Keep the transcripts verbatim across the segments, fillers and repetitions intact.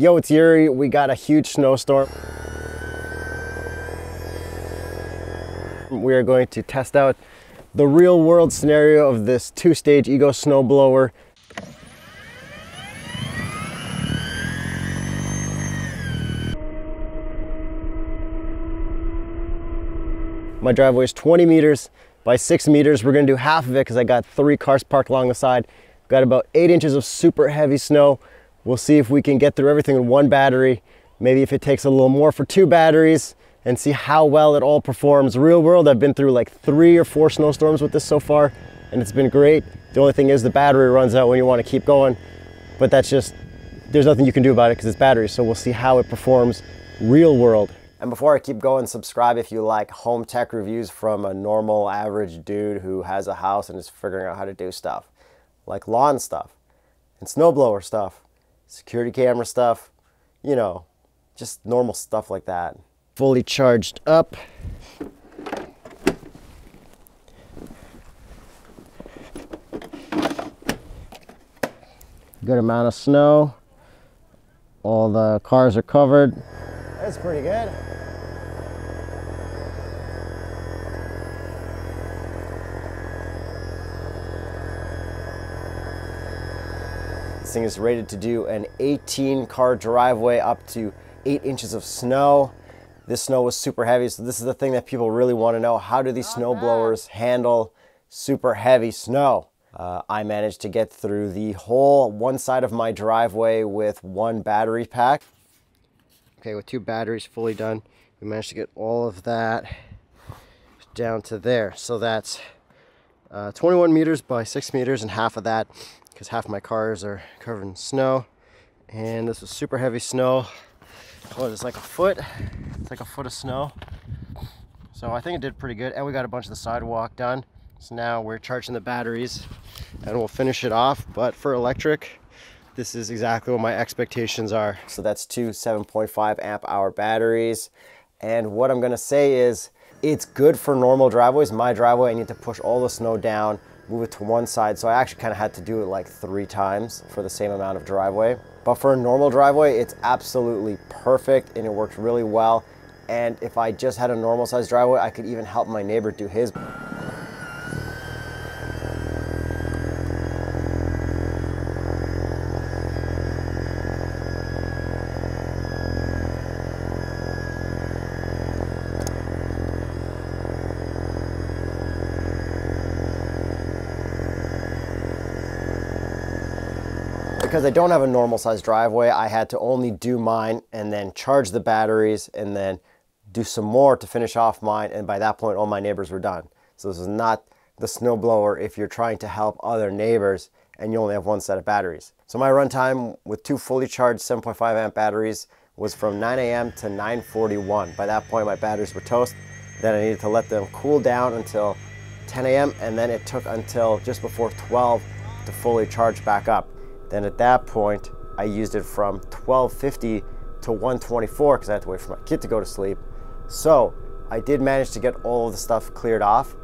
Yo, it's Yuri. We got a huge snowstorm. We are going to test out the real world scenario of this two stage Ego snow blower. My driveway is twenty meters by six meters. We're gonna do half of it because I got three cars parked along the side. Got about eight inches of super heavy snow. We'll see if we can get through everything in one battery. Maybe if it takes a little more for two batteries, and see how well it all performs. Real world, I've been through like three or four snowstorms with this so far, and it's been great. The only thing is the battery runs out when you want to keep going, but that's just, there's nothing you can do about it because it's battery. So we'll see how it performs real world. And before I keep going, subscribe if you like home tech reviews from a normal average dude who has a house and is figuring out how to do stuff. Like lawn stuff, and snowblower stuff, security camera stuff, you know, just normal stuff like that. Fully charged up. Good amount of snow. All the cars are covered. That's pretty good. This thing is rated to do an eighteen car driveway up to eight inches of snow. This snow was super heavy, so this is the thing that people really want to know. How do these snow blowers handle super heavy snow? Uh, I managed to get through the whole one side of my driveway with one battery pack. Okay, with two batteries fully done, we managed to get all of that down to there. So that's uh, twenty-one meters by six meters, and half of that, because half my cars are covered in snow. And this was super heavy snow. What is it, like a foot? It's like a foot of snow. So I think it did pretty good, and we got a bunch of the sidewalk done. So now we're charging the batteries, and we'll finish it off. But for electric, this is exactly what my expectations are. So that's two seven point five amp hour batteries. And what I'm gonna say is, it's good for normal driveways. My driveway, I need to push all the snow down, move it to one side. So I actually kind of had to do it like three times for the same amount of driveway. But for a normal driveway, it's absolutely perfect, and it worked really well. And if I just had a normal sized driveway, I could even help my neighbor do his. Because I don't have a normal size driveway, I had to only do mine and then charge the batteries and then do some more to finish off mine. And by that point, all my neighbors were done. So this is not the snowblower if you're trying to help other neighbors and you only have one set of batteries. So my runtime with two fully charged seven point five amp batteries was from nine A M to nine forty-one. By that point, my batteries were toast. Then I needed to let them cool down until ten A M And then it took until just before twelve to fully charge back up. Then at that point, I used it from twelve fifty to one twenty-four because I had to wait for my kid to go to sleep. So I did manage to get all of the stuff cleared off,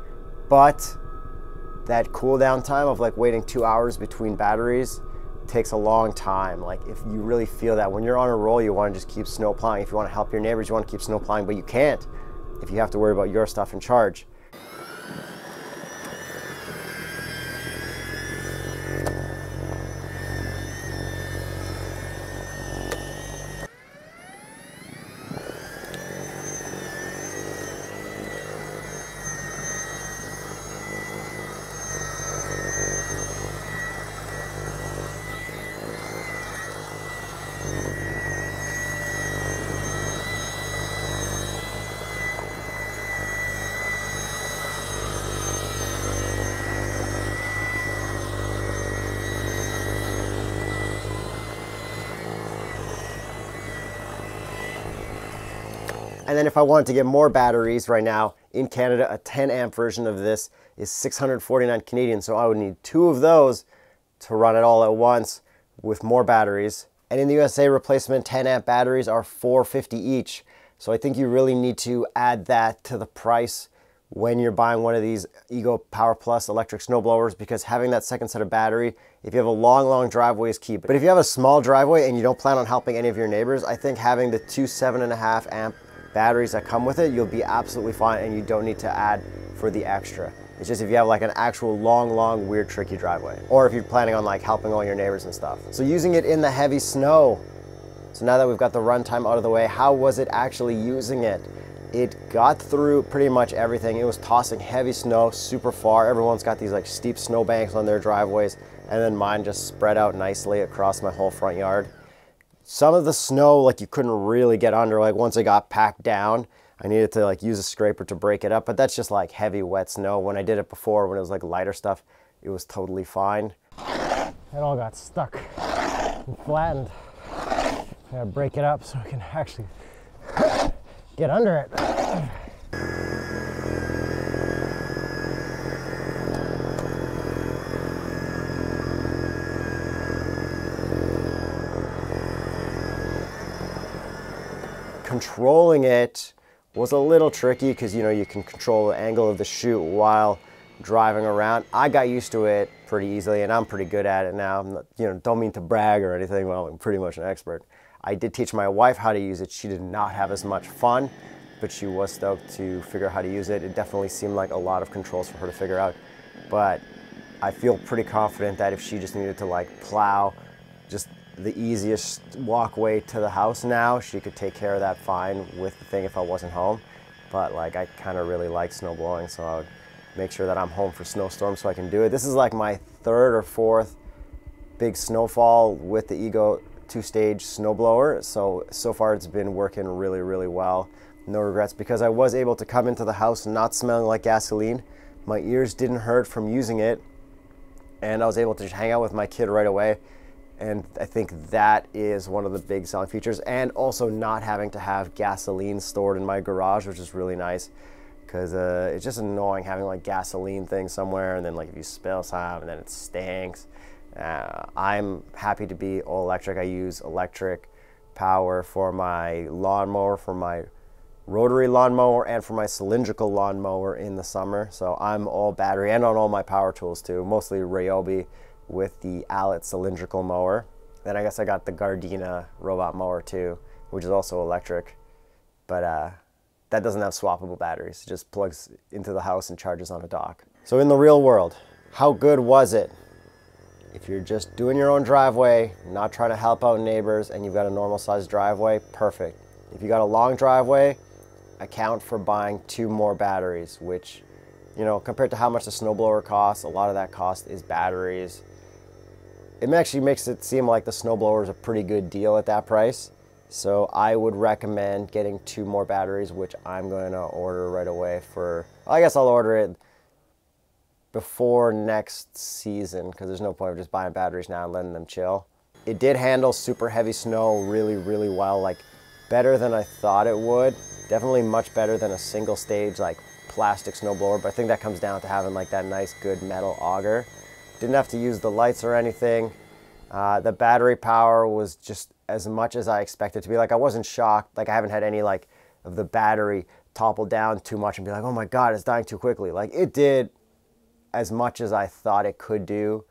but that cool down time of like waiting two hours between batteries takes a long time. Like if you really feel that when you're on a roll, you want to just keep snow plowing. If you want to help your neighbors, you want to keep snow plowing, but you can't if you have to worry about your stuff in charge. And then if I wanted to get more batteries right now, in Canada, a ten amp version of this is six hundred forty-nine Canadian. So I would need two of those to run it all at once with more batteries. And in the U S A, replacement ten amp batteries are four fifty each. So I think you really need to add that to the price when you're buying one of these Ego Power Plus electric snow blowers, because having that second set of battery, if you have a long, long driveway, is key. But if you have a small driveway and you don't plan on helping any of your neighbors, I think having the two seven and a half amp batteries that come with it, you'll be absolutely fine and you don't need to add for the extra. It's just if you have like an actual long, long, weird, tricky driveway, or if you're planning on like helping all your neighbors and stuff. So using it in the heavy snow. So now that we've got the runtime out of the way, how was it actually using it? It got through pretty much everything. It was tossing heavy snow super far. Everyone's got these like steep snow banks on their driveways, and then mine just spread out nicely across my whole front yard. Some of the snow, like you couldn't really get under, like once it got packed down, I needed to like use a scraper to break it up, but that's just like heavy wet snow. When I did it before, when it was like lighter stuff, it was totally fine. It all got stuck and flattened. I gotta break it up so I can actually get under it. Controlling it was a little tricky because, you know, you can control the angle of the chute while driving around. I got used to it pretty easily and I'm pretty good at it now. I'm not, you know, don't mean to brag or anything, well, I'm pretty much an expert. I did teach my wife how to use it. She did not have as much fun, but she was stoked to figure out how to use it. It definitely seemed like a lot of controls for her to figure out, but I feel pretty confident that if she just needed to like plow just the easiest walkway to the house now, she could take care of that fine with the thing if I wasn't home. But like, I kind of really like snow blowing, so I would make sure that I'm home for snowstorms so I can do it. This is like my third or fourth big snowfall with the Ego two stage snow blower. So, so far it's been working really, really well. No regrets, because I was able to come into the house not smelling like gasoline. My ears didn't hurt from using it. And I was able to just hang out with my kid right away. And I think that is one of the big selling features, and also not having to have gasoline stored in my garage, which is really nice, because uh, it's just annoying having like gasoline things somewhere, and then like if you spill some and then it stinks. Uh, I'm happy to be all electric. I use electric power for my lawnmower, for my rotary lawnmower, and for my cylindrical lawnmower in the summer. So I'm all battery and on all my power tools too, mostly Ryobi, with the Allett cylindrical mower. Then I guess I got the Gardena robot mower too, which is also electric, but uh, that doesn't have swappable batteries. It just plugs into the house and charges on a dock. So in the real world, how good was it? If you're just doing your own driveway, not trying to help out neighbors, and you've got a normal sized driveway, perfect. If you got a long driveway, account for buying two more batteries, which, you know, compared to how much the snowblower costs, a lot of that cost is batteries. It actually makes it seem like the snowblower is a pretty good deal at that price. So I would recommend getting two more batteries, which I'm going to order right away for, I guess I'll order it before next season, because there's no point of just buying batteries now and letting them chill. It did handle super heavy snow really, really well, like better than I thought it would. Definitely much better than a single stage like plastic snowblower, but I think that comes down to having like that nice good metal auger. Didn't have to use the lights or anything. Uh, the battery power was just as much as I expected it to be. Like I wasn't shocked. Like I haven't had any like of the battery topple down too much and be like, oh my God, it's dying too quickly. Like it did as much as I thought it could do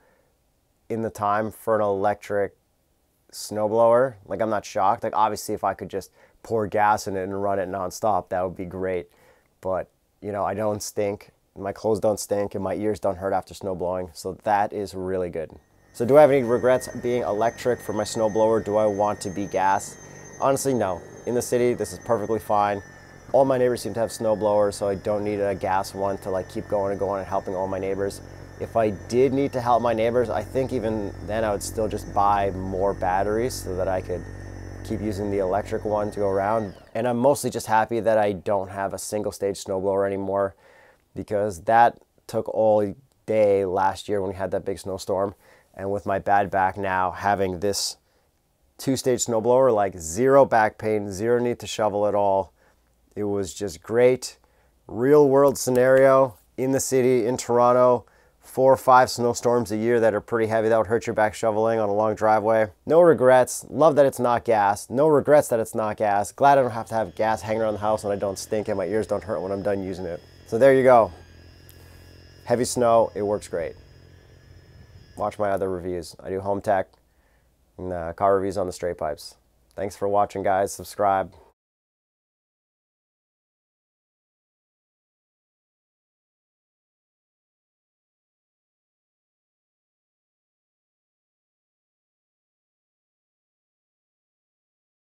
in the time for an electric snowblower. Like I'm not shocked. Like obviously if I could just pour gas in it and run it nonstop, that would be great. But you know, I don't stink, my clothes don't stink, and my ears don't hurt after snow blowing. So that is really good. So do I have any regrets being electric for my snow blower? Do I want to be gas? Honestly, no. In the city, this is perfectly fine. All my neighbors seem to have snow blowers, so I don't need a gas one to like keep going and going and helping all my neighbors. If I did need to help my neighbors, I think even then I would still just buy more batteries so that I could keep using the electric one to go around. And I'm mostly just happy that I don't have a single stage snowblower anymore, because that took all day last year when we had that big snowstorm. And with my bad back now, having this two stage snowblower, like zero back pain, zero need to shovel at all. It was just great. Real world scenario in the city, in Toronto, four or five snowstorms a year that are pretty heavy. That would hurt your back shoveling on a long driveway. No regrets. Love that it's not gas. No regrets that it's not gas. Glad I don't have to have gas hanging around the house when I don't stink and my ears don't hurt when I'm done using it. So there you go. Heavy snow, it works great. Watch my other reviews. I do home tech and uh, car reviews on the Straight Pipes. Thanks for watching, guys. Subscribe.